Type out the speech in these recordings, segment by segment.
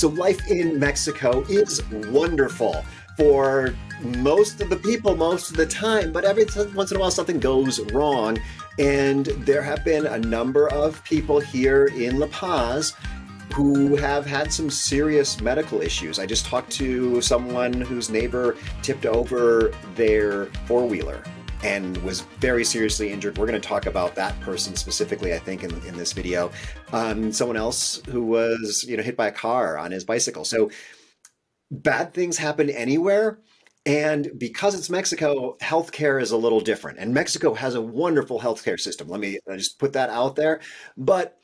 So life in Mexico is wonderful for most of the people most of the time, but every once in a while something goes wrong. And there have been a number of people here in La Paz who have had some serious medical issues. I just talked to someone whose neighbor tipped over their four-wheeler and was very seriously injured. We're going to talk about that person specifically, I think, in this video. Someone else who was, hit by a car on his bicycle. So bad things happen anywhere. And because it's Mexico, healthcare is a little different. And Mexico has a wonderful healthcare system. Let me just put that out there. But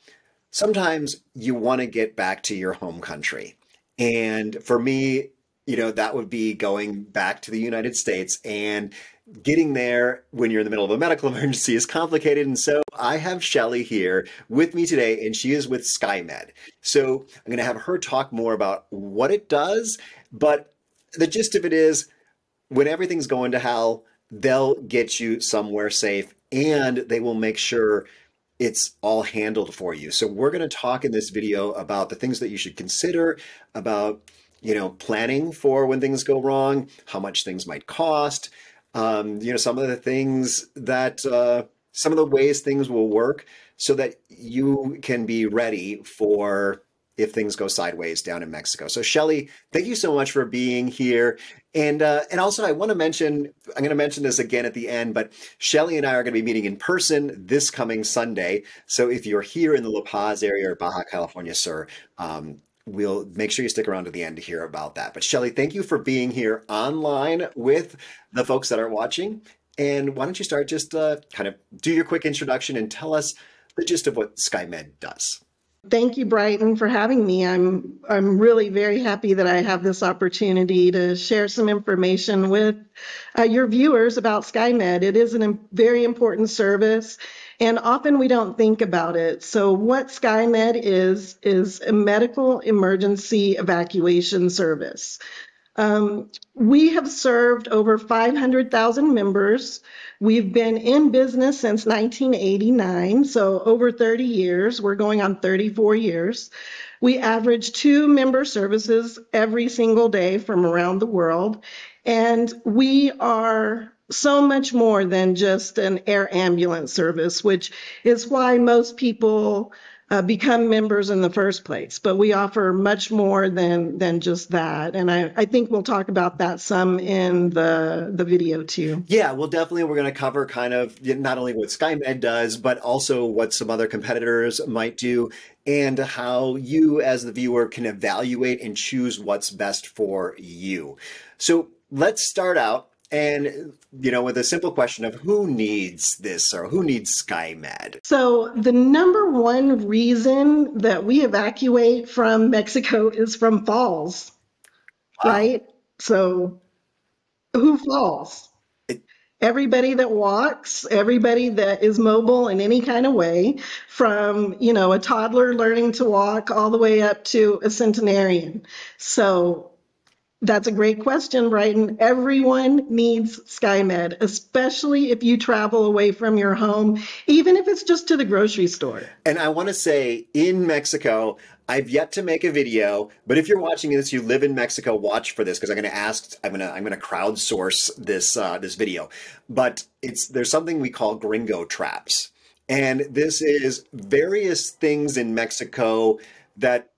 sometimes you want to get back to your home country. And for me, that would be going back to the United States, and getting there when you're in the middle of a medical emergency is complicated. And so I have Shelley here with me today, and she is with SkyMed. So I'm going to have her talk more about what it does, but the gist of it is when everything's going to hell, they'll get you somewhere safe and they will make sure it's all handled for you. So we're going to talk in this video about the things that you should consider, about planning for when things go wrong, how much things might cost, some of the things that, some of the ways things will work so that you can be ready for if things go sideways down in Mexico. So Shelley, thank you so much for being here. And also I want to mention, I'm going to mention this again at the end, but Shelley and I are going to be meeting in person this coming Sunday. So if you're here in the La Paz area or Baja California Sur, we'll make sure you stick around to the end to hear about that. But Shelley, thank you for being here online with the folks that are watching. And why don't you start, just kind of do your quick introduction and tell us the gist of what SkyMed does. Thank you, Brighton, for having me. I'm really very happy that I have this opportunity to share some information with your viewers about SkyMed. It is a very important service, and often we don't think about it. So what SkyMed is a medical emergency evacuation service. We have served over 500,000 members. We've been in business since 1989, so over 30 years. We're going on 34 years. We average 2 member services every single day from around the world. And we are so much more than just an air ambulance service, which is why most people become members in the first place. But we offer much more than just that. And I think we'll talk about that some in the video too. Yeah, well, definitely we're going to cover kind of not only what SkyMed does, but also what some other competitors might do and how you as the viewer can evaluate and choose what's best for you. So let's start out and, with a simple question of who needs this or who needs SkyMed? So the number one reason that we evacuate from Mexico is from falls, right? So who falls? Everybody that walks, everybody that is mobile in any kind of way, from, a toddler learning to walk all the way up to a centenarian. So that's a great question, Brighton. Everyone needs SkyMed, especially if you travel away from your home, even if it's just to the grocery store. And I want to say, in Mexico, I've yet to make a video, but if you're watching this, you live in Mexico, watch for this, because I'm going to crowdsource this this video. But there's something we call gringo traps, and this is various things in Mexico that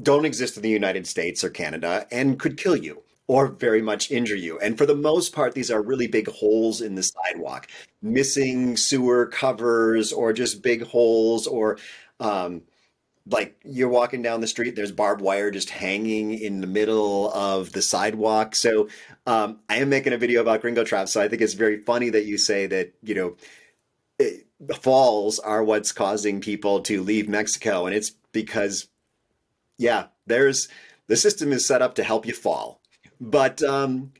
don't exist in the United States or Canada and could kill you or very much injure you. And for the most part, these are really big holes in the sidewalk, missing sewer covers or just big holes, or like you're walking down the street, there's barbed wire just hanging in the middle of the sidewalk. So I am making a video about gringo traps. So I think it's very funny that you say that, falls are what's causing people to leave Mexico. And it's because, yeah, the system is set up to help you fall. But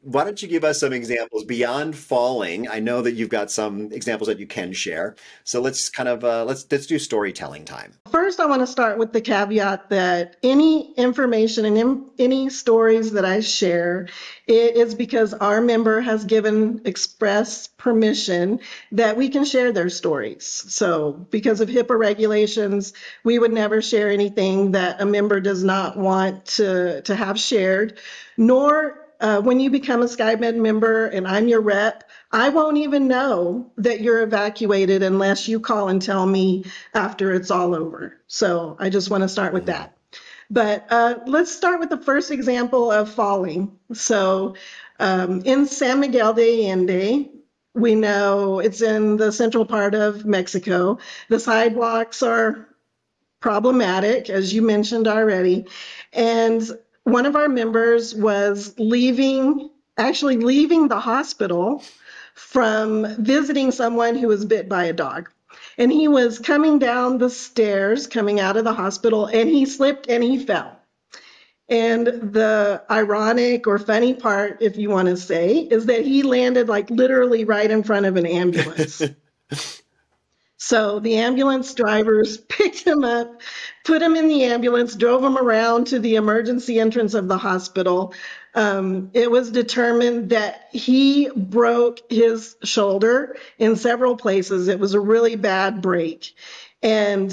why don't you give us some examples beyond falling? I know that you've got some examples that you can share. So let's kind of let's do storytelling time. First, I want to start with the caveat that any information and any stories that I share, it is because our member has given express permission that we can share their stories. So because of HIPAA regulations, we would never share anything that a member does not want to have shared. Nor when you become a SkyMed member and I'm your rep, I won't even know that you're evacuated unless you call and tell me after it's all over. So I just want to start with that. But let's start with the first example of falling. So in San Miguel de Allende, we know it's in the central part of Mexico. The sidewalks are problematic, as you mentioned already. And one of our members was leaving the hospital from visiting someone who was bit by a dog. And he was coming down the stairs, coming out of the hospital, and he slipped and he fell. And the ironic or funny part, if you want to say, is that he landed like literally right in front of an ambulance. So the ambulance drivers picked him up, put him in the ambulance, drove him around to the emergency entrance of the hospital. It was determined that he broke his shoulder in several places. It was a really bad break. And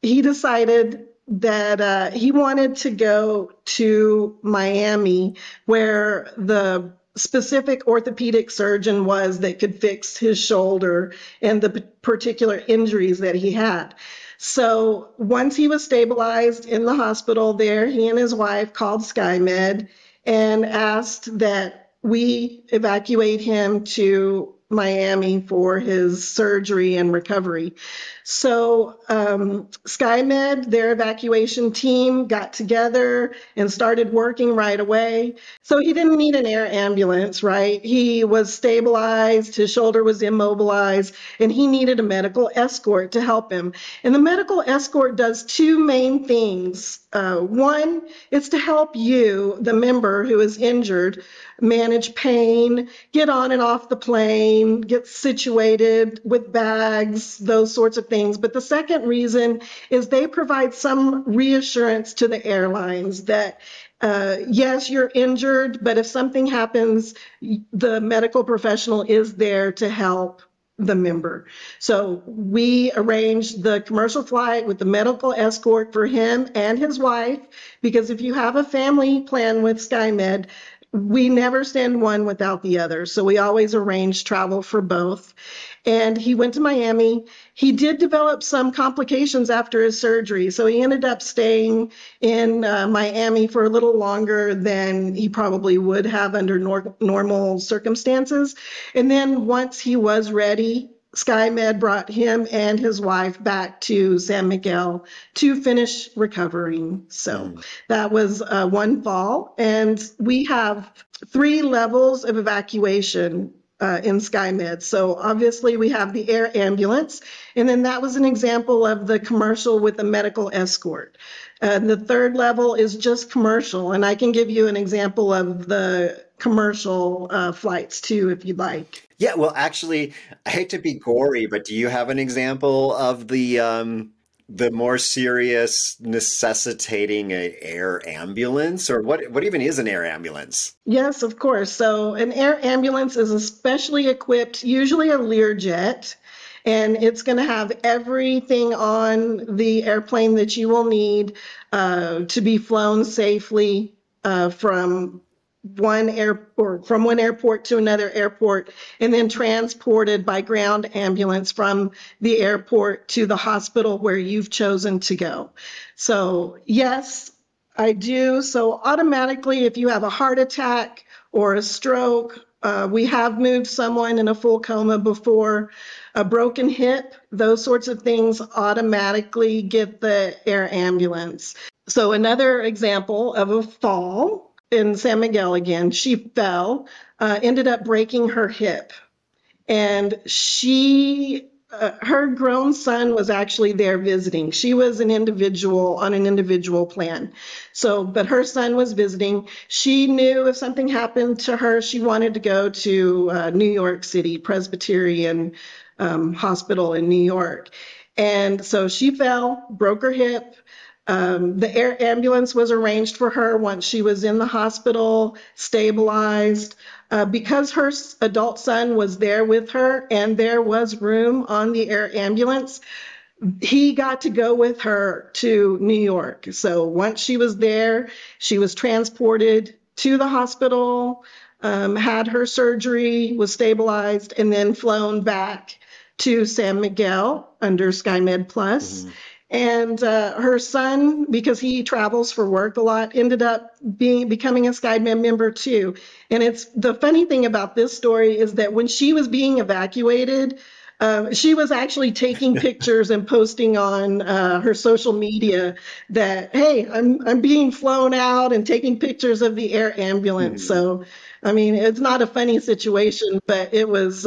he decided that he wanted to go to Miami, where the specific orthopedic surgeon was that could fix his shoulder and the particular injuries that he had. So once he was stabilized in the hospital there, he and his wife called SkyMed and asked that we evacuate him to Miami for his surgery and recovery. So SkyMed, their evacuation team, got together and started working right away. So he didn't need an air ambulance, right? He was stabilized, his shoulder was immobilized, and he needed a medical escort to help him. And the medical escort does two main things. One, it's to help you, the member who is injured, manage pain, get on and off the plane, get situated with bags, those sorts of things. But the second reason is they provide some reassurance to the airlines that, yes, you're injured, but if something happens, the medical professional is there to help the member. So we arranged the commercial flight with the medical escort for him and his wife, because if you have a family plan with SkyMed, we never send one without the other. So we always arrange travel for both. And he went to Miami. He did develop some complications after his surgery. So he ended up staying in Miami for a little longer than he probably would have under normal circumstances. And then once he was ready, SkyMed brought him and his wife back to San Miguel to finish recovering. So that was one fall. And we have three levels of evacuation in SkyMed. So obviously we have the air ambulance. And then that was an example of the commercial with the medical escort. The third level is just commercial. And I can give you an example of the commercial flights too, if you'd like. Yeah, well, actually, I hate to be gory, but do you have an example of the more serious necessitating an air ambulance, or what even is an air ambulance? Yes, of course. So an air ambulance is especially equipped, usually a Learjet, and it's going to have everything on the airplane that you will need to be flown safely from one airport to another airport, and then transported by ground ambulance from the airport to the hospital where you've chosen to go. So yes, I do. So automatically, if you have a heart attack or a stroke, we have moved someone in a full coma before, a broken hip, those sorts of things automatically get the air ambulance. So another example of a fall in San Miguel again, she fell, ended up breaking her hip. And she her grown son was actually there visiting. She was an individual on an individual plan. So, but her son was visiting. She knew if something happened to her, she wanted to go to New York City Presbyterian Hospital in New York. And so she fell, broke her hip. The air ambulance was arranged for her once she was in the hospital, stabilized. Because her adult son was there with her and there was room on the air ambulance, he got to go with her to New York. So once she was there, she was transported to the hospital, had her surgery, was stabilized, and then flown back to San Miguel under SkyMed Plus. Mm-hmm. And her son, because he travels for work a lot, ended up becoming a SkyMed member too. And it's the funny thing about this story is that when she was being evacuated, she was actually taking pictures and posting on her social media that, hey, I'm being flown out, and taking pictures of the air ambulance. Mm-hmm. So, I mean, it's not a funny situation, but it was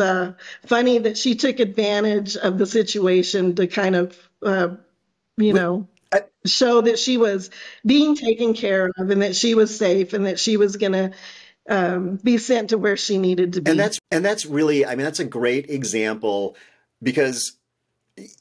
funny that she took advantage of the situation to kind of show that she was being taken care of and that she was safe and that she was going to be sent to where she needed to be. And that's really, I mean, that's a great example, because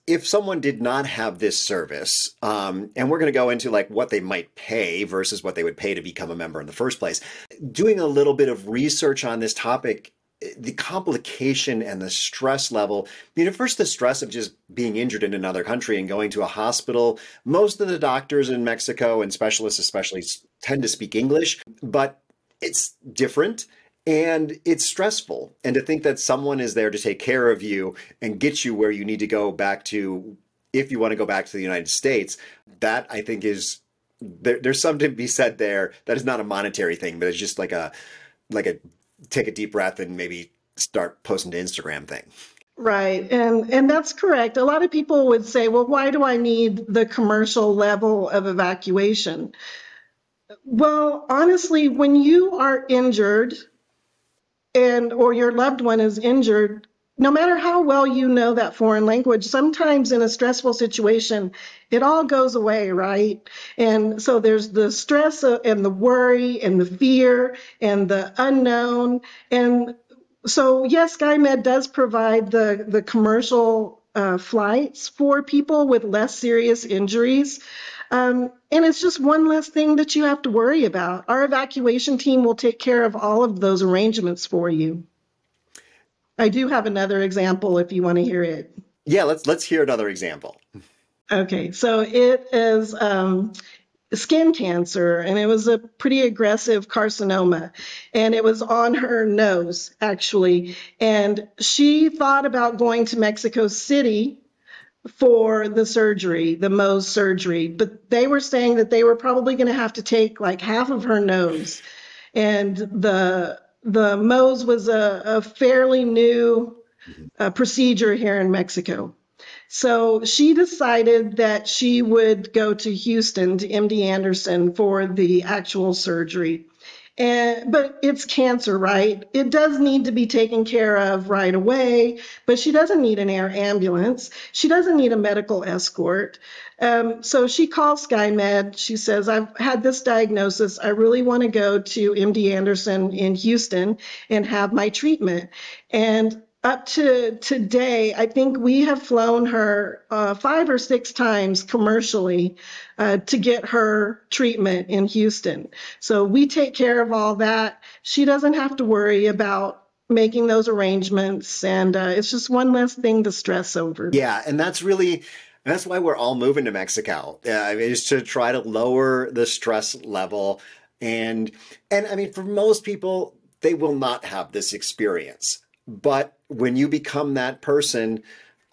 if someone did not have this service, and we're going to go into like what they might pay versus what they would pay to become a member in the first place, doing a little bit of research on this topic, the complication and the stress level, you know, first the stress of just being injured in another country and going to a hospital. Most of the doctors in Mexico and specialists especially tend to speak English, but it's different and it's stressful. And to think that someone is there to take care of you and get you where you need to go back to, if you want to go back to the United States, that I think is, there's something to be said there that is not a monetary thing, but it's just like a take a deep breath and maybe start posting to Instagram thing. Right. And that's correct. A lot of people would say, well, why do I need the commercial level of evacuation? Well, honestly, when you are injured or your loved one is injured, no matter how well you know that foreign language, sometimes in a stressful situation, it all goes away, right? And so there's the stress and the worry and the fear and the unknown. And so, yes, SkyMed does provide the commercial flights for people with less serious injuries. And it's just one less thing that you have to worry about. Our evacuation team will take care of all of those arrangements for you. I do have another example if you want to hear it. Yeah, let's hear another example. Okay, so it is skin cancer, and it was a pretty aggressive carcinoma, and it was on her nose, actually. And she thought about going to Mexico City for the surgery, the Mohs surgery, but they were saying that they were probably going to have to take like half of her nose. And the Mohs was a fairly new procedure here in Mexico. So she decided that she would go to Houston, to MD Anderson, for the actual surgery. But it's cancer, right? It does need to be taken care of right away, but she doesn't need an air ambulance. She doesn't need a medical escort. So she calls SkyMed. She says, I've had this diagnosis. I really want to go to MD Anderson in Houston and have my treatment. And up to today, I think we have flown her 5 or 6 times commercially to get her treatment in Houston. So we take care of all that. She doesn't have to worry about making those arrangements. And it's just one less thing to stress over. Yeah, and that's really... and that's why we're all moving to Mexico, is to try to lower the stress level. And I mean, for most people, they will not have this experience. But when you become that person,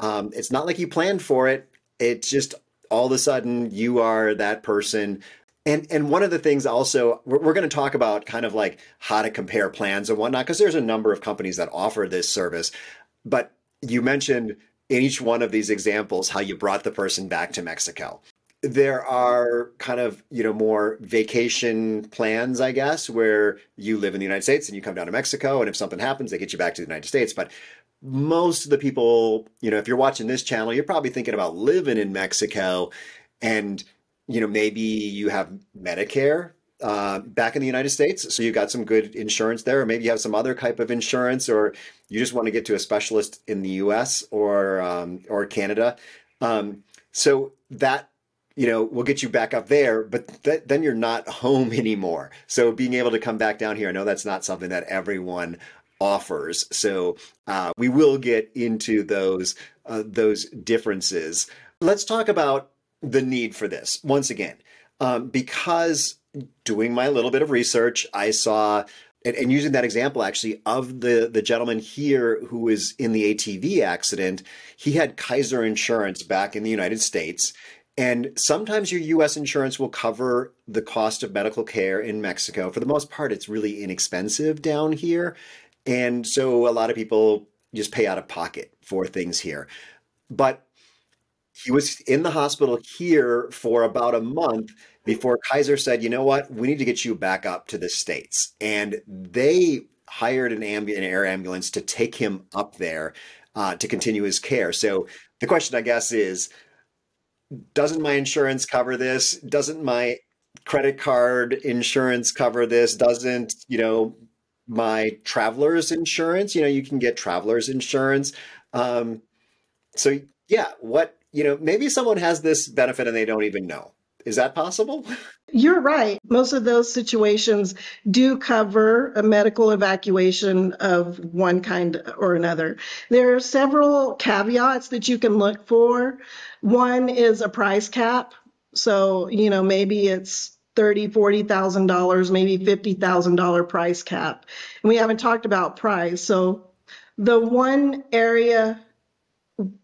it's not like you planned for it. It's just all of a sudden you are that person. And one of the things also, we're going to talk about kind of like how to compare plans and whatnot, because there's a number of companies that offer this service. But you mentioned in each one of these examples how you brought the person back to Mexico. There are kind of, you know, more vacation plans, I guess, where you live in the United States and you come down to Mexico, and if something happens, they get you back to the United States. But most of the people, you know, if you're watching this channel, you're probably thinking about living in Mexico, and, you know, maybe you have Medicare back in the United States, so you got some good insurance there, or maybe you have some other type of insurance, or you just want to get to a specialist in the U.S. Or Canada. So that, you know, will get you back up there, but then you're not home anymore. So being able to come back down here, I know that's not something that everyone offers. So we will get into those differences. Let's talk about the need for this once again, because doing my little bit of research, I saw, and using that example actually of the gentleman here who was in the ATV accident, he had Kaiser insurance back in the United States. And sometimes your U.S. insurance will cover the cost of medical care in Mexico. For the most part, it's really inexpensive down here. And so a lot of people just pay out of pocket for things here. But he was in the hospital here for about a month before Kaiser said, you know what, we need to get you back up to the States. And they hired an air ambulance to take him up there to continue his care. So the question, I guess, is, doesn't my insurance cover this? Doesn't my credit card insurance cover this? Doesn't, you know, my traveler's insurance, you know, you can get traveler's insurance. So yeah, what, you know, maybe someone has this benefit and they don't even know. Is that possible? You're right. Most of those situations do cover a medical evacuation of one kind or another. There are several caveats that you can look for. One is a price cap. So, you know, maybe it's $30,000, $40,000, maybe $50,000 price cap. And we haven't talked about price. So the one area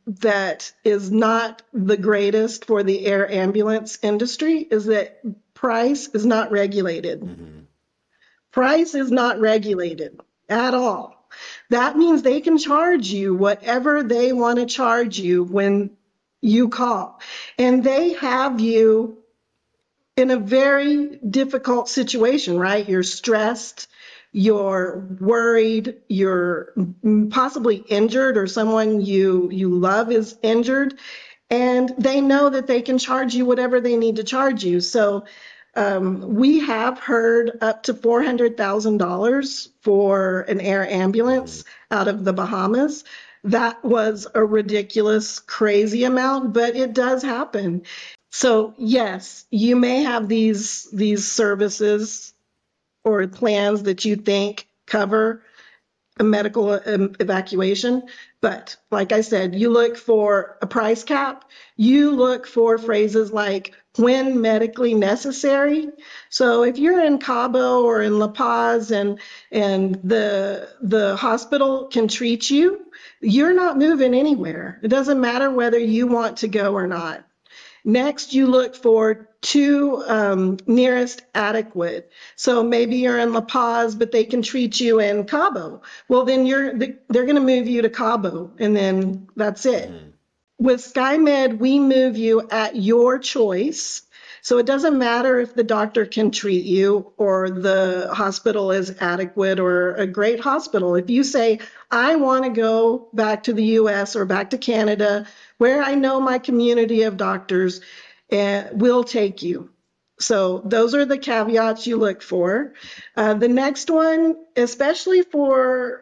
that is not the greatest for the air ambulance industry is that price is not regulated. Mm-hmm. Price is not regulated at all. That means they can charge you whatever they want to charge you when you call. And they have you in a very difficult situation, right? You're stressed, you're worried, you're possibly injured, or someone you love is injured, and they know that they can charge you whatever they need to charge you. So we have heard up to $400,000 for an air ambulance out of the Bahamas. That was a ridiculous, crazy amount, but it does happen. So yes, you may have these services or plans that you think cover a medical evacuation. But like I said, you look for a price cap, you look for phrases like when medically necessary. So if you're in Cabo or in La Paz and the hospital can treat you, you're not moving anywhere. It doesn't matter whether you want to go or not. Next, you look for two nearest adequate. So maybe you're in La Paz, but they can treat you in Cabo. Well, then they're going to move you to Cabo, and then that's it. Mm-hmm. With SkyMed, we move you at your choice. So it doesn't matter if the doctor can treat you or the hospital is adequate or a great hospital. If you say, I want to go back to the U.S. or back to Canada, where I know my community of doctors, will take you. So those are the caveats you look for. The next one, especially for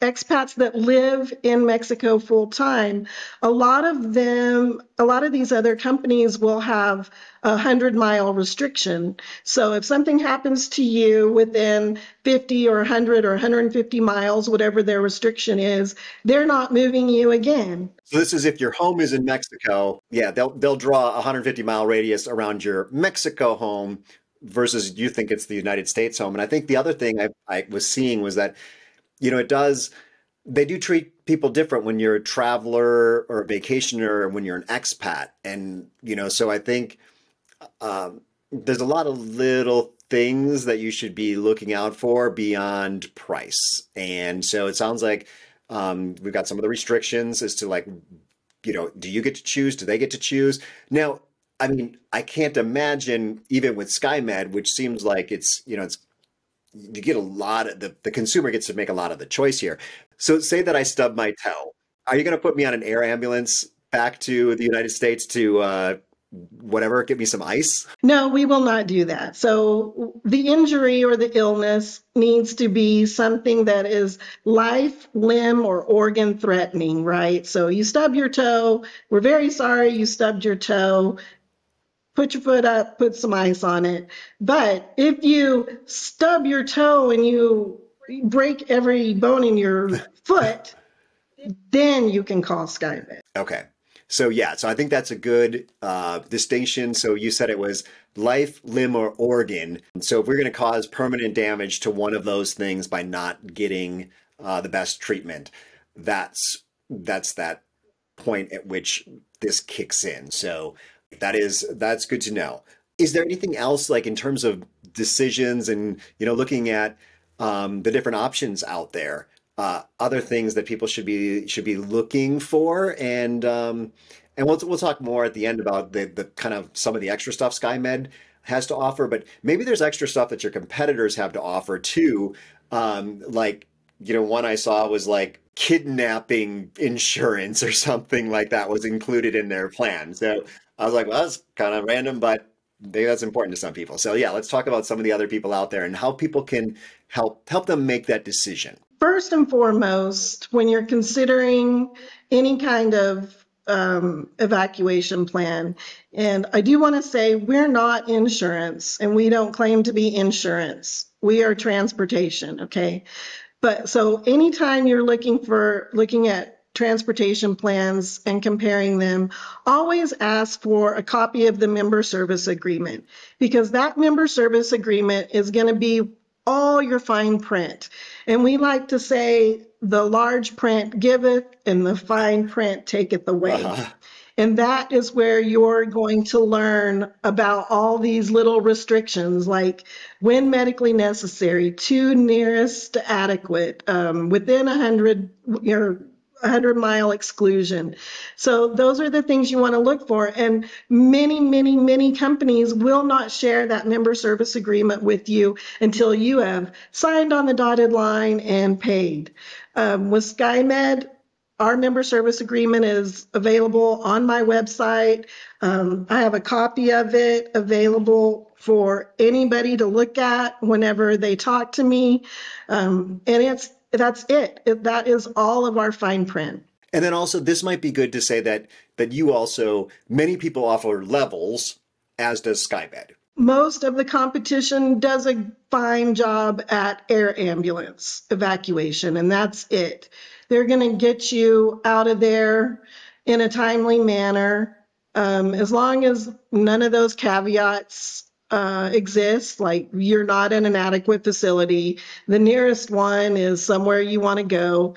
expats that live in Mexico full time, a lot of these other companies will have a 100-mile restriction. So if something happens to you within 50 or 100 or 150 miles, whatever their restriction is, they're not moving you again. So this is if your home is in Mexico. Yeah, they'll draw a 150-mile radius around your Mexico home versus you think it's the United States home. And I think the other thing I was seeing was that, you know, they do treat people different when you're a traveler or a vacationer and when you're an expat. And, you know, so I think there's a lot of little things that you should be looking out for beyond price. And so it sounds like we've got some of the restrictions as to, like, you know, do you get to choose? Do they get to choose? Now, I mean, I can't imagine even with SkyMed, which seems like it's, you know, you get a lot of the consumer gets to make a lot of the choice here. So say that I stub my toe. Are you going to put me on an air ambulance back to the United States to whatever, give me some ice? No, we will not do that. So the injury or the illness needs to be something that is life, limb, or organ threatening, right? So you stub your toe. We're very sorry you stubbed your toe. Put your foot up, put some ice on it. But if you stub your toe and you break every bone in your foot, then you can call SkyMed. Okay. So yeah, so I think that's a good distinction. So you said it was life, limb, or organ. So if we're going to cause permanent damage to one of those things by not getting the best treatment, that's that point at which this kicks in. So that's good to know. Is there anything else, like in terms of decisions and, you know, looking at the different options out there? Other things that people should be looking for, and we'll talk more at the end about the kind of some of the extra stuff SkyMed has to offer, but maybe there's extra stuff that your competitors have to offer too. Like, you know, one I saw was like kidnapping insurance or something like that was included in their plan. So I was like, well, that's kind of random, but maybe that's important to some people. So yeah, let's talk about some of the other people out there and how people can help them make that decision. First and foremost, when you're considering any kind of evacuation plan, and I do want to say we're not insurance and we don't claim to be insurance. We are transportation, okay? But so anytime you're looking at transportation plans and comparing them, always ask for a copy of the member service agreement, because that member service agreement is going to be all your fine print. And we like to say the large print giveth and the fine print taketh away. Uh-huh. And that is where you're going to learn about all these little restrictions, like when medically necessary, to nearest to adequate, within 100-mile exclusion. So those are the things you want to look for. And many, many, many companies will not share that member service agreement with you until you have signed on the dotted line and paid. With SkyMed, our member service agreement is available on my website. I have a copy of it available for anybody to look at whenever they talk to me. And that's it. That is all of our fine print. And then also, this might be good to say that you also, many people offer levels, as does SkyMed. Most of the competition does a fine job at air ambulance evacuation, and that's it. They're going to get you out of there in a timely manner, as long as none of those caveats exists, like you're not in an adequate facility, the nearest one is somewhere you want to go,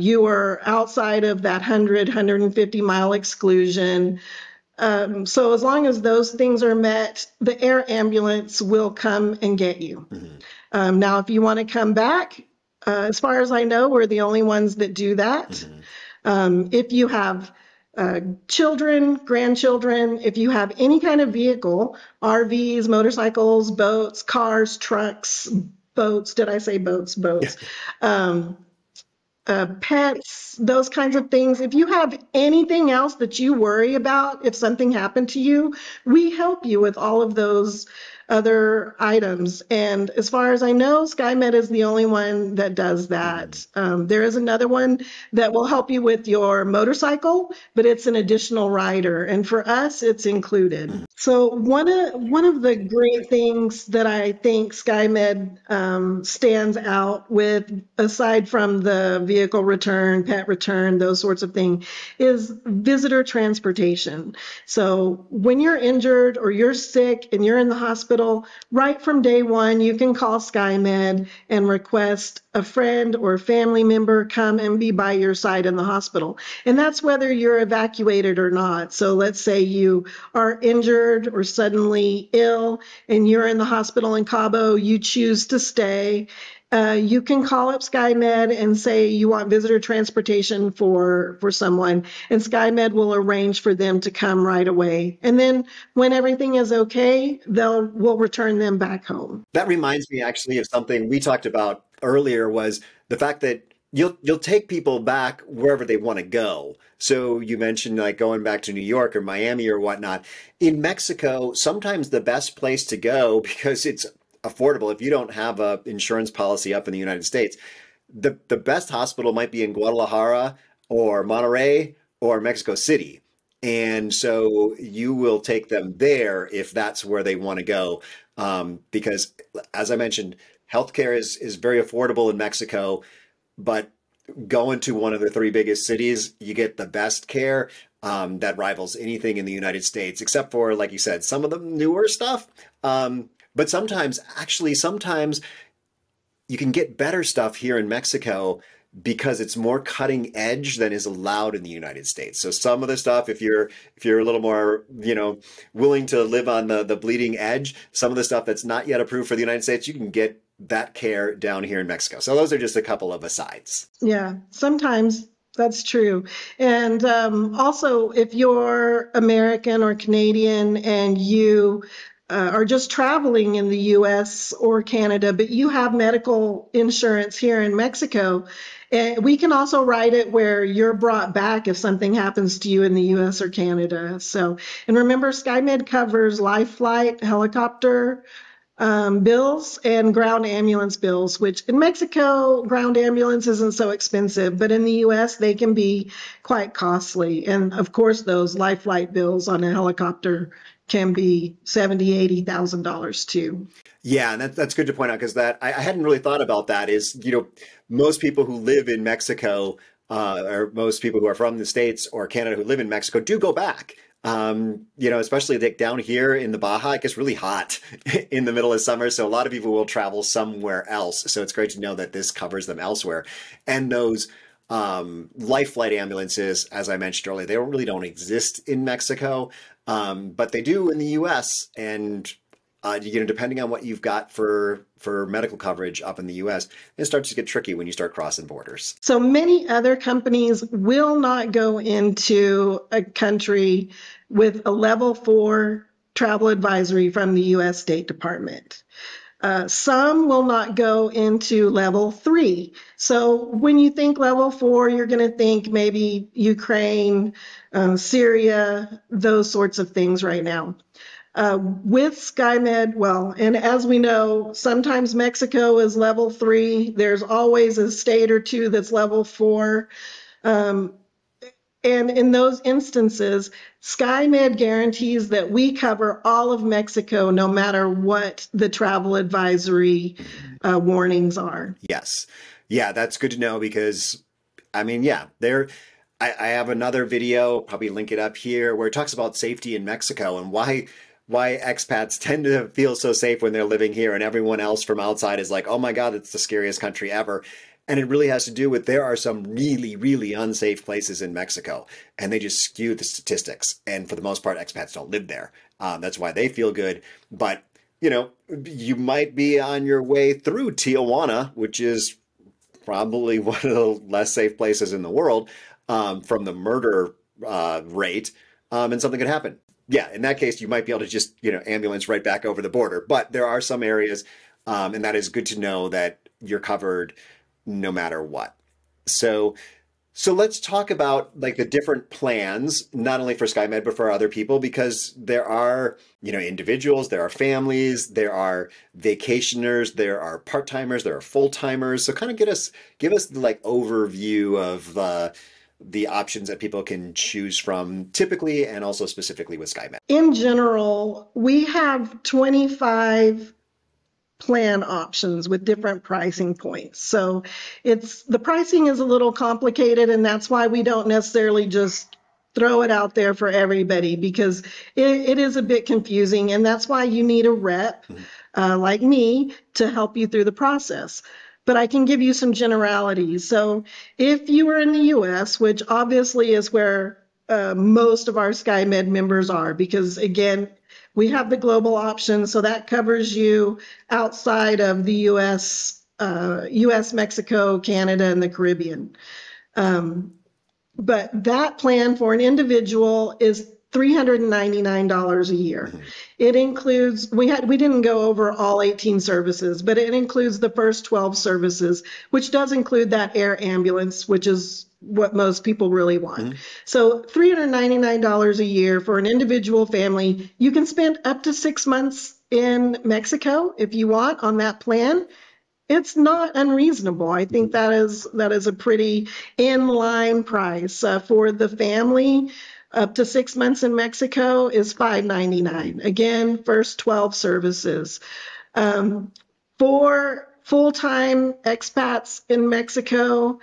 you are outside of that 100-150-mile exclusion. So as long as those things are met, the air ambulance will come and get you. Mm-hmm. Now, if you want to come back, as far as I know, we're the only ones that do that. Mm-hmm. If you have children, grandchildren, if you have any kind of vehicle, RVs, motorcycles, boats, cars, trucks, boats, did I say boats? Boats, yeah. Pets, those kinds of things. If you have anything else that you worry about, if something happened to you, we help you with all of those other items. And as far as I know, SkyMed is the only one that does that. There is another one that will help you with your motorcycle, but it's an additional rider. And for us, it's included. So one of the great things that I think SkyMed stands out with, aside from the vehicle return, pet return, those sorts of things, is visitor transportation. So when you're injured or you're sick and you're in the hospital, right from day one, you can call SkyMed and request a friend or family member come and be by your side in the hospital. And that's whether you're evacuated or not. So let's say you are injured or suddenly ill and you're in the hospital in Cabo, you choose to stay. You can call up SkyMed and say you want visitor transportation for someone, and SkyMed will arrange for them to come right away. And then when everything is okay, we'll return them back home. That reminds me actually of something we talked about earlier, was the fact that you'll take people back wherever they want to go. So you mentioned like going back to New York or Miami or whatnot. In Mexico, sometimes the best place to go, because it's affordable, if you don't have a insurance policy up in the United States, the best hospital might be in Guadalajara or Monterrey or Mexico City. And so you will take them there if that's where they want to go. Because as I mentioned, healthcare is very affordable in Mexico, but going to one of the three biggest cities, you get the best care that rivals anything in the United States, except for, like you said, some of the newer stuff. But sometimes you can get better stuff here in Mexico because it's more cutting edge than is allowed in the United States. So some of the stuff, if you're a little more, willing to live on the bleeding edge, some of the stuff that's not yet approved for the United States, you can get that care down here in Mexico. So those are just a couple of asides. Yeah, sometimes that's true. And also, if you're American or Canadian and you are just traveling in the U.S. or Canada, but you have medical insurance here in Mexico, and we can also write it where you're brought back if something happens to you in the U.S. or Canada. So, and remember, SkyMed covers life flight, helicopter bills, and ground ambulance bills, which in Mexico, ground ambulance isn't so expensive, but in the U.S. they can be quite costly. And of course, those life flight bills on a helicopter can be $70,000, $80,000 too. Yeah, and that's good to point out, because I hadn't really thought about that. Is, most people who live in Mexico, or most people who are from the States or Canada who live in Mexico, do go back. Especially like down here in the Baja, it gets really hot in the middle of summer. So a lot of people will travel somewhere else. So it's great to know that this covers them elsewhere. And those life flight ambulances, as I mentioned earlier, they really don't exist in Mexico, but they do in the U.S. And depending on what you've got for medical coverage up in the U.S., it starts to get tricky when you start crossing borders. So many other companies will not go into a country with a level 4 travel advisory from the U.S. State Department. Some will not go into level 3. So when you think level 4, you're going to think maybe Ukraine, Syria, those sorts of things right now. With SkyMed, and as we know, sometimes Mexico is level 3. There's always a state or two that's level 4. And in those instances, SkyMed guarantees that we cover all of Mexico, no matter what the travel advisory warnings are. Yes. Yeah, that's good to know, because, I have another video, probably link it up here, where it talks about safety in Mexico and why expats tend to feel so safe when they're living here, and everyone else from outside is like, oh my God, it's the scariest country ever. And it really has to do with, there are some really, really unsafe places in Mexico, and they just skew the statistics. And for the most part, expats don't live there. That's why they feel good. But, you might be on your way through Tijuana, which is probably one of the less safe places in the world from the murder rate, and something could happen. Yeah, in that case, you might be able to just, ambulance right back over the border. But there are some areas, and that is good to know, that you're covered no matter what. So let's talk about like the different plans, not only for SkyMed, but for other people, because there are, individuals, there are families, there are vacationers, there are part-timers, there are full-timers. So kind of give us the like overview of the options that people can choose from typically, and also specifically with SkyMed. In general, we have 25 plan options with different pricing points. So the pricing is a little complicated, and that's why we don't necessarily just throw it out there for everybody, because it is a bit confusing, and that's why you need a rep like me to help you through the process. But I can give you some generalities. So if you were in the U.S., which obviously is where most of our SkyMed members are, because again, we have the global option, so that covers you outside of the U.S. U.S., Mexico, Canada, and the Caribbean. But that plan for an individual is $399 a year. It includes, we didn't go over all 18 services, but it includes the first 12 services, which does include that air ambulance, which is what most people really want. So $399 a year for an individual family. You can spend up to 6 months in Mexico if you want on that plan. It's not unreasonable. I think that is a pretty in-line price for the family. Up to 6 months in Mexico is $599. Again, first 12 services. For full-time expats in Mexico,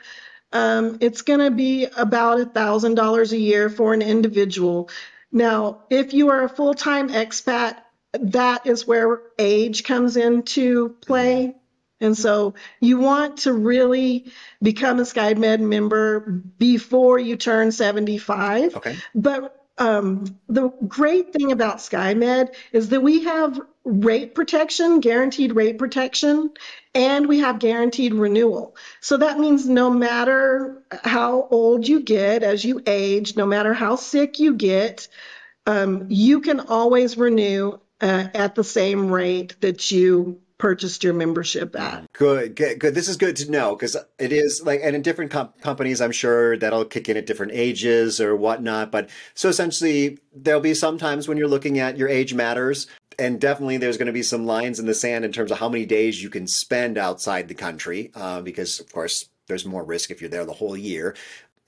it's going to be about $1,000 a year for an individual. Now, if you are a full-time expat, that is where age comes into play. And so you want to really become a SkyMed member before you turn 75. Okay. But the great thing about SkyMed is that we have rate protection, guaranteed rate protection, and we have guaranteed renewal. So that means no matter how old you get as you age, no matter how sick you get, you can always renew at the same rate that you purchased your membership at. Good. This is good to know, because it is like, and in different companies, I'm sure that'll kick in at different ages or whatnot. But so essentially, there'll be some times when you're looking at your age matters. And definitely there's going to be some lines in the sand in terms of how many days you can spend outside the country, because of course, there's more risk if you're there the whole year.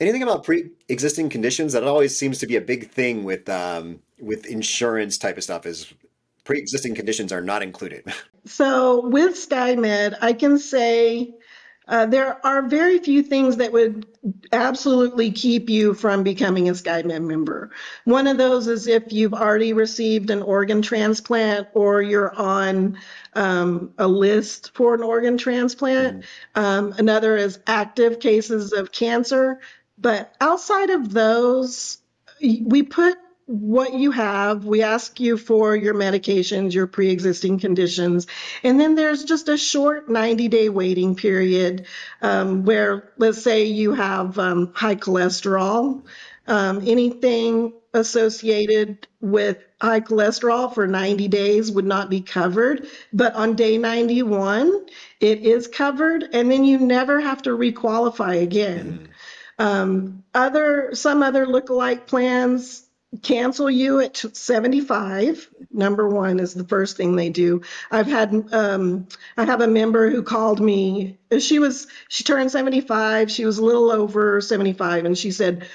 Anything about pre-existing conditions? That always seems to be a big thing with insurance type of stuff, is pre-existing conditions are not included. So with SkyMed, I can say there are very few things that would absolutely keep you from becoming a SkyMed member. One of those is if you've already received an organ transplant or you're on a list for an organ transplant. Another is active cases of cancer. But outside of those, we put what you have, we ask you for your medications, your pre-existing conditions, and then there's just a short 90-day waiting period where, let's say you have high cholesterol, anything associated with high cholesterol for 90 days would not be covered, but on day 91, it is covered, and then you never have to requalify again. Some other lookalike plans cancel you at 75. Number one is the first thing they do. I've had, I have a member who called me. She turned 75. She was a little over 75. And she said,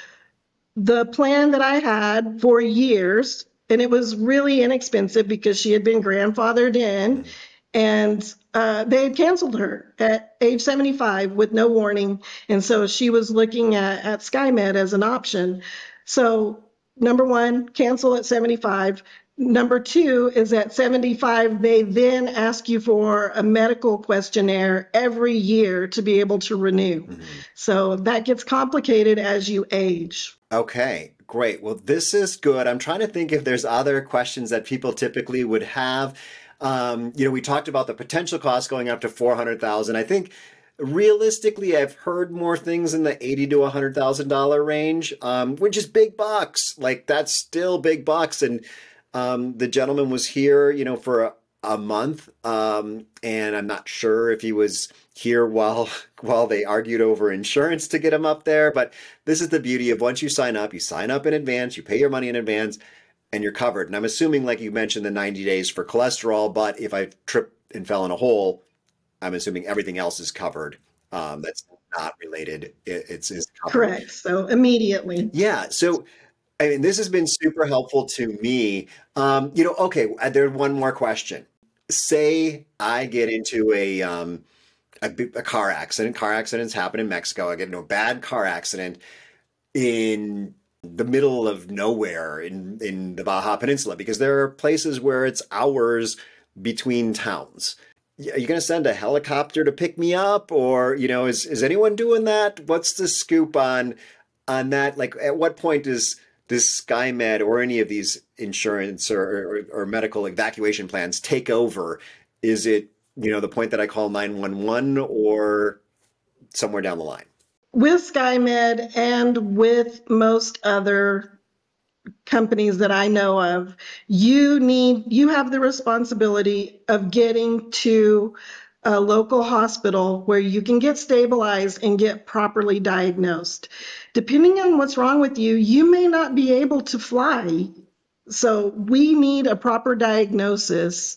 the plan that I had for years, and it was really inexpensive because she had been grandfathered in, and they had canceled her at age 75 with no warning. And so she was looking at SkyMed as an option. So number one, cancel at 75. Number two is at 75, they then ask you for a medical questionnaire every year to be able to renew. So that gets complicated as you age. Okay, great. Well, this is good. I'm trying to think if there's other questions that people typically would have. You know, we talked about the potential cost going up to $400,000. I think realistically, I've heard more things in the $80,000 to $100,000 range, which is big bucks. Like, that's still big bucks. And the gentleman was here, you know, for a month, and I'm not sure if he was here while they argued over insurance to get him up there. But this is the beauty of, once you sign up in advance, you pay your money in advance, and you're covered. And I'm assuming, like you mentioned, the 90 days for cholesterol. But if I trip and fell in a hole, I'm assuming everything else is covered. That's not related. It's covered. Correct. So immediately. Yeah. So, I mean, this has been super helpful to me. You know, okay, there's one more question. Say I get into a car accident. Car accidents happen in Mexico. I get into a bad car accident in the middle of nowhere in the Baja Peninsula, because there are places where it's hours between towns. Are you going to send a helicopter to pick me up, or, you know, is anyone doing that? What's the scoop on that? Like, at what point does this SkyMed or any of these insurance or medical evacuation plans take over? Is it the point that I call 911 or somewhere down the line? With SkyMed and with most other companies that I know of, you have the responsibility of getting to a local hospital where you can get stabilized and get properly diagnosed. Depending on what's wrong with you, you may not be able to fly. So we need a proper diagnosis.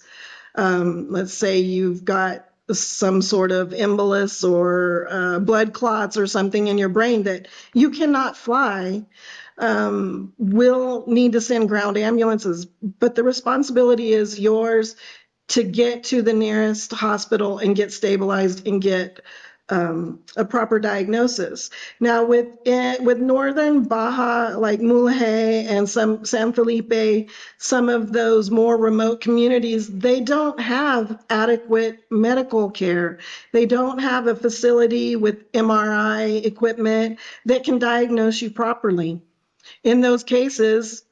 Let's say you've got some sort of embolus or blood clots or something in your brain that you cannot fly. We'll need to send ground ambulances, but the responsibility is yours to get to the nearest hospital and get stabilized and get a proper diagnosis. Now with northern Baja, like Mulhe and some San Felipe, some of those more remote communities, they don't have adequate medical care. They don't have a facility with MRI equipment that can diagnose you properly. In those cases,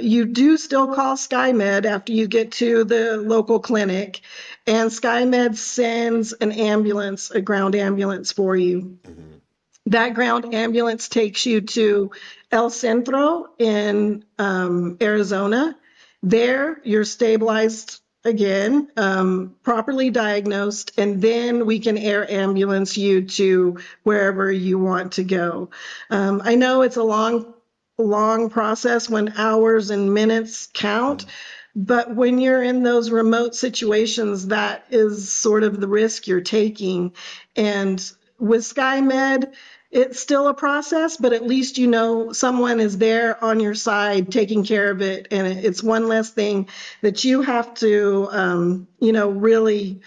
you do still call SkyMed after you get to the local clinic, and SkyMed sends an ambulance, a ground ambulance for you. Mm-hmm. That ground ambulance takes you to El Centro in Arizona. There, you're stabilized again, properly diagnosed, and then we can air ambulance you to wherever you want to go. I know it's a long process when hours and minutes count, but when you're in those remote situations, that is sort of the risk you're taking. And with SkyMed, it's still a process, but at least you know someone is there on your side taking care of it, and it's one less thing that you have to really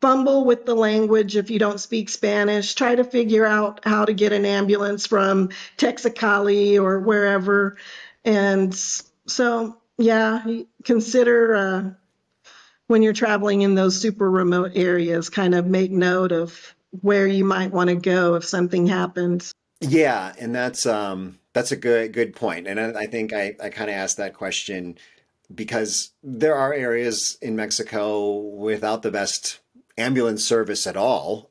fumble with the language if you don't speak Spanish, try to figure out how to get an ambulance from Texacali or wherever. And so, yeah, consider when you're traveling in those super remote areas, kind of make note of where you might want to go if something happens. Yeah, and that's a good point. And I think I kind of asked that question because there are areas in Mexico without the best ambulance service at all.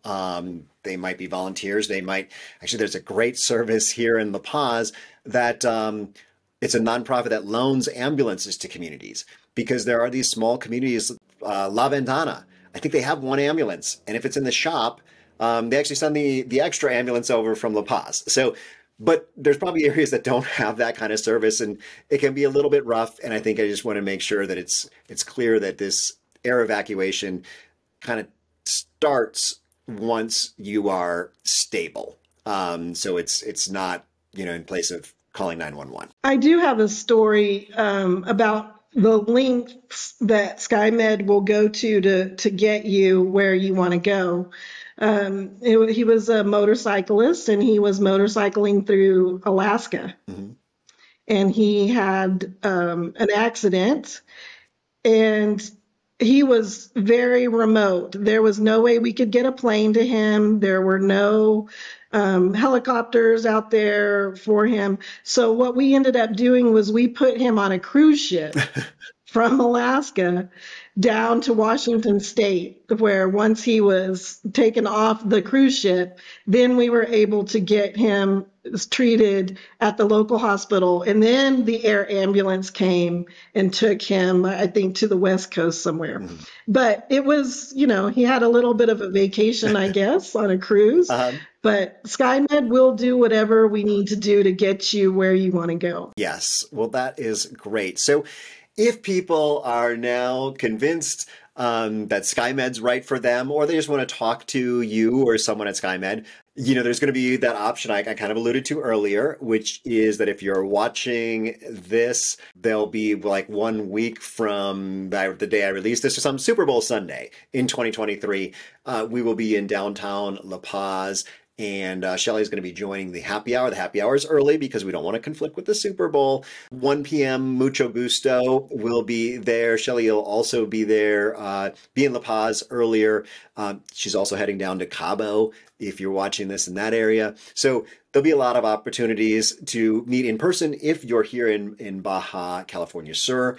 They might be volunteers. They might actually, there's a great service here in La Paz that it's a nonprofit that loans ambulances to communities, because there are these small communities, La Ventana. I think they have one ambulance, and if it's in the shop, they actually send the extra ambulance over from La Paz. So, but there's probably areas that don't have that kind of service, and it can be a little bit rough. And I think I just want to make sure that it's clear that this air evacuation kind of starts once you are stable. So it's not, in place of calling 911. I do have a story about the lengths that SkyMed will go to get you where you want to go. He was a motorcyclist, and he was motorcycling through Alaska. Mm-hmm. And he had an accident, and he was very remote. There was no way we could get a plane to him. There were no helicopters out there for him. So what we ended up doing was we put him on a cruise ship from Alaska down to Washington State, where once he was taken off the cruise ship, then we were able to get him treated at the local hospital. And then the air ambulance came and took him, I think, to the West Coast somewhere. Mm-hmm. But it was, he had a little bit of a vacation, I guess, on a cruise. Uh-huh. But SkyMed will do whatever we need to do to get you where you want to go. Yes. Well, that is great. So if people are now convinced that SkyMed's right for them, or they just want to talk to you or someone at SkyMed, there's going to be that option I kind of alluded to earlier, which is that if you're watching this, there'll be like 1 week from the day I release this, or some Super Bowl Sunday in 2023. We will be in downtown La Paz, and Shelley's going to be joining the happy hour. The happy hour is early because we don't want to conflict with the Super Bowl. 1 p.m. Mucho Gusto will be there. Shelley will also be there, be in La Paz earlier. She's also heading down to Cabo if you're watching this in that area. So there'll be a lot of opportunities to meet in person if you're here in Baja California Sur.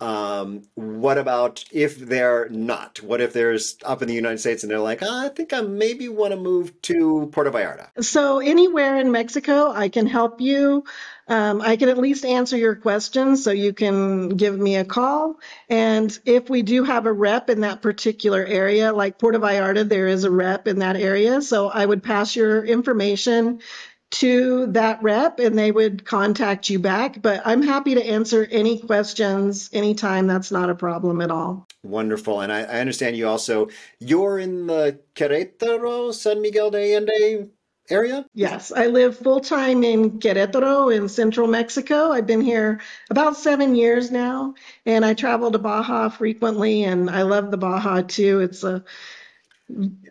What about if they're not? What if they're up in the United States and they're like, oh, I think I maybe want to move to Puerto Vallarta? So anywhere in Mexico, I can help you. I can at least answer your questions, so you can give me a call. And if we do have a rep in that particular area, like Puerto Vallarta, there is a rep in that area. So I would pass your information to that rep and they would contact you back. But I'm happy to answer any questions anytime. That's not a problem at all. Wonderful. And I understand you also, you're in the Querétaro, San Miguel de Allende area? Yes, I live full-time in Querétaro in central Mexico. I've been here about 7 years now, and I travel to Baja frequently, and I love the Baja too.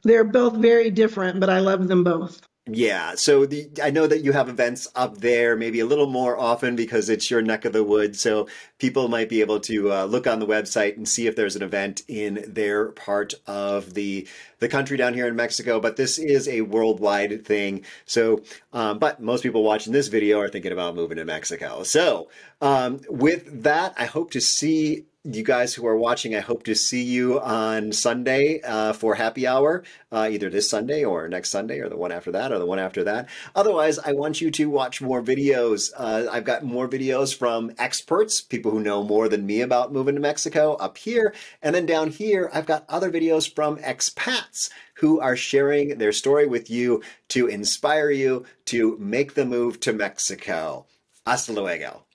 They're both very different, but I love them both. Yeah. So I know that you have events up there maybe a little more often because it's your neck of the woods. So people might be able to look on the website and see if there's an event in their part of the country down here in Mexico. But this is a worldwide thing. So, but most people watching this video are thinking about moving to Mexico. So with that, I hope to see you guys who are watching, I hope to see you on Sunday for happy hour, either this Sunday or next Sunday or the one after that or the one after that. Otherwise, I want you to watch more videos. I've got more videos from experts, people who know more than me about moving to Mexico up here. And then down here, I've got other videos from expats who are sharing their story with you to inspire you to make the move to Mexico. Hasta luego.